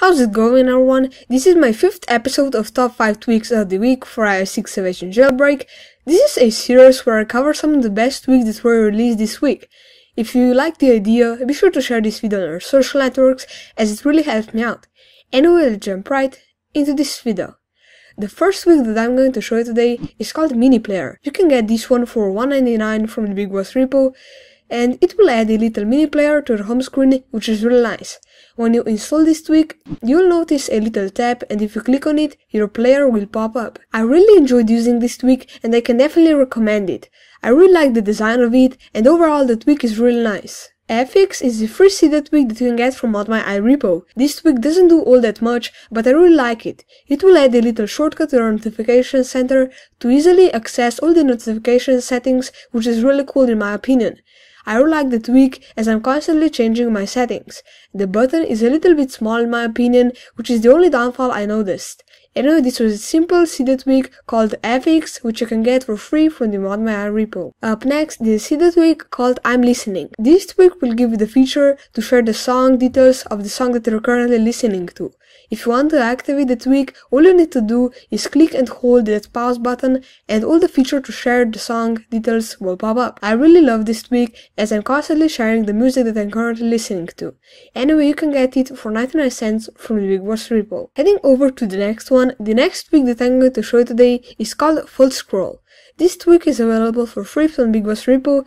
How's it going, everyone? This is my 5th episode of Top 5 Tweaks of the Week for iOS 6 Evasi0n Jailbreak. This is a series where I cover some of the best tweaks that were released this week. If you like the idea, be sure to share this video on your social networks as it really helps me out. Anyway, let's jump right into this video. The first tweak that I'm going to show you today is called Mini Player. You can get this one for $1.99 from the BigBoss repo, and it will add a little mini player to your home screen, which is really nice. When you install this tweak, you'll notice a little tab, and if you click on it, your player will pop up. I really enjoyed using this tweak, and I can definitely recommend it. I really like the design of it, and overall the tweak is really nice. FX is the free seeded tweak that you can get from ModMyi repo. This tweak doesn't do all that much, but I really like it. It will add a little shortcut to your notification center to easily access all the notification settings, which is really cool in my opinion. I really like the tweak as I'm constantly changing my settings. The button is a little bit small in my opinion, which is the only downfall I noticed. Anyway, this was a simple seeded tweak called FX, which you can get for free from the ModMyi repo. Up next, the seeded tweak called I'm Listening. This tweak will give you the feature to share the song details of the song that you're currently listening to. If you want to activate the tweak, all you need to do is click and hold that pause button, and all the feature to share the song details will pop up. I really love this tweak as I'm constantly sharing the music that I'm currently listening to. Anyway, you can get it for 99 cents from the BigBoss repo. Heading over to the next one, the next tweak that I'm going to show you today is called Fullscroll. This tweak is available for free from BigBoss repo,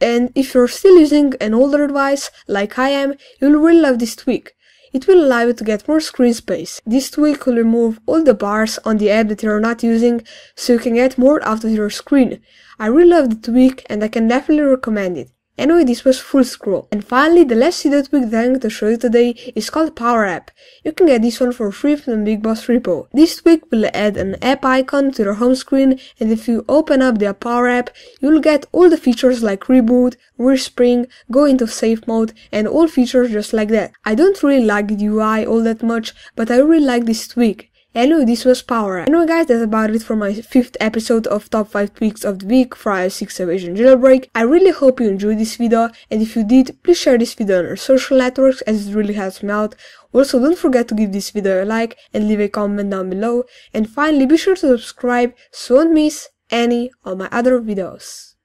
and if you're still using an older device like I am, you'll really love this tweak. It will allow you to get more screen space. This tweak will remove all the bars on the app that you are not using, so you can get more out of your screen. I really love the tweak and I can definitely recommend it. Anyway, this was Fullscroll. And finally, the last seeded tweak that I'm going to show you today is called Power App. You can get this one for free from the BigBoss repo. This tweak will add an app icon to your home screen, and if you open up the Power App, you'll get all the features like reboot, respring, go into safe mode, and all features just like that. I don't really like the UI all that much, but I really like this tweak. Anyway, this was Power App. Anyway guys, that's about it for my 5th episode of Top 5 Tweaks of the Week for iOS 6 Evasi0n Jailbreak. I really hope you enjoyed this video, and if you did, please share this video on your social networks as it really helps me out. Also, don't forget to give this video a like and leave a comment down below. And finally, be sure to subscribe so you won't miss any of my other videos.